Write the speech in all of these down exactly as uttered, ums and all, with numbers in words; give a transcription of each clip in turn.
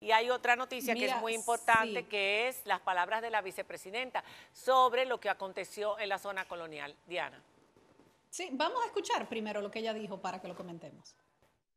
Y hay otra noticia Mira, que es muy importante, sí. que es las palabras de la vicepresidenta sobre lo que aconteció en la zona colonial. Diana. Sí, vamos a escuchar primero lo que ella dijo para que lo comentemos.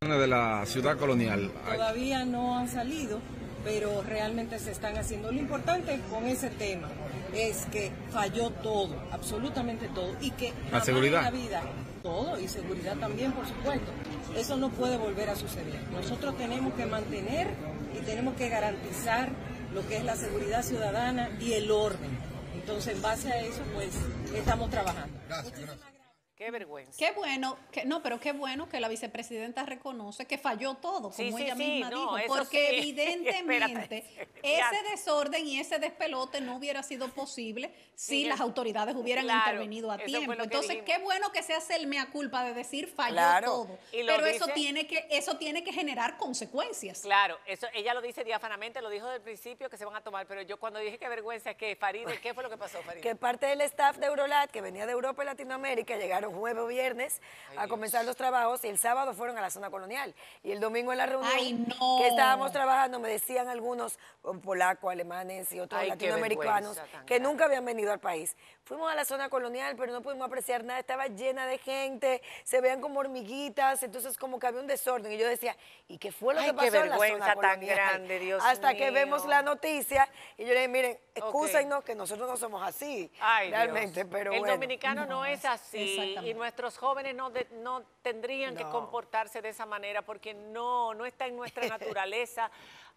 De la ciudad colonial. Todavía no han salido, pero realmente se están haciendo. Lo importante con ese tema es que falló todo, absolutamente todo. Y que la seguridad. La vida, todo, y seguridad también, por supuesto. Eso no puede volver a suceder. Nosotros tenemos que mantener y tenemos que garantizar lo que es la seguridad ciudadana y el orden. Entonces, en base a eso, pues, estamos trabajando. Gracias, gracias. Qué vergüenza. Qué bueno, que, no, pero qué bueno que la vicepresidenta reconoce que falló todo, como sí, sí, ella misma sí, dijo, no, porque sí. evidentemente ese desorden y ese despelote no hubiera sido posible si sí, las autoridades hubieran claro, intervenido a tiempo. Entonces, dijimos. Qué bueno que se hace el mea culpa de decir falló claro, todo, pero dice, eso tiene que eso tiene que generar consecuencias. Claro, eso ella lo dice diáfanamente, lo dijo desde el principio que se van a tomar, pero yo cuando dije qué vergüenza, que Faride, ¿qué fue lo que pasó, Faride? Que parte del staff de Eurolat, que venía de Europa y Latinoamérica, llegaron jueves o viernes Ay, a comenzar Dios. los trabajos, y el sábado fueron a la zona colonial, y el domingo en la reunión Ay, no. que estábamos trabajando, me decían algunos polacos, alemanes y otros Ay, latinoamericanos que grave. nunca habían venido al país. Fuimos a la zona colonial, pero no pudimos apreciar nada, estaba llena de gente, se veían como hormiguitas, entonces como que había un desorden, y yo decía, ¿y qué fue lo Ay, que pasó en la zona tan colonial? Grande, Dios Hasta mío. que vemos la noticia, y yo le dije, miren, excúsennos okay. que nosotros no somos así, Ay, realmente, Dios. pero El bueno. dominicano no, no es así. Y nuestros jóvenes no, de, no tendrían no. que comportarse de esa manera, porque no, no está en nuestra naturaleza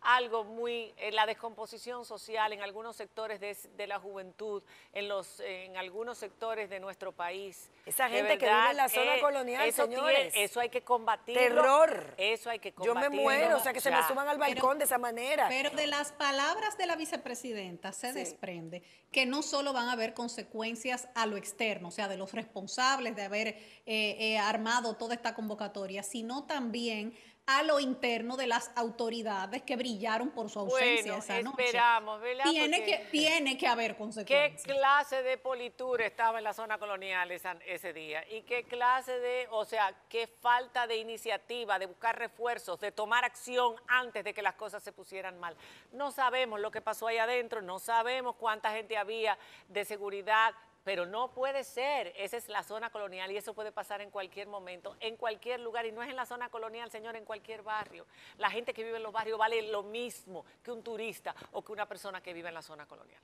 algo muy, eh, la descomposición social en algunos sectores de, de la juventud, en los eh, en algunos sectores de nuestro país. Esa gente que vive en la zona eh, colonial, eso señores. Tiene, eso hay que combatir. Terror. Eso hay que combatir. Yo me muero, o sea, que ya. se me suban al balcón pero, de esa manera. Pero de las palabras de la vicepresidenta se sí. desprende que no solo van a haber consecuencias a lo externo, o sea, de los responsables de haber eh, eh, armado toda esta convocatoria, sino también a lo interno de las autoridades que brillaron por su ausencia bueno, esa noche. esperamos, ¿verdad? Tiene, Porque, que, tiene que haber consecuencias. ¿Qué clase de politura estaba en la zona colonial esa, ese día? ¿Y qué clase de, o sea, qué falta de iniciativa, de buscar refuerzos, de tomar acción antes de que las cosas se pusieran mal? No sabemos lo que pasó ahí adentro, no sabemos cuánta gente había de seguridad, pero no puede ser, esa es la zona colonial y eso puede pasar en cualquier momento, en cualquier lugar, y no es en la zona colonial, señor, en cualquier barrio. La gente que vive en los barrios vale lo mismo que un turista o que una persona que vive en la zona colonial.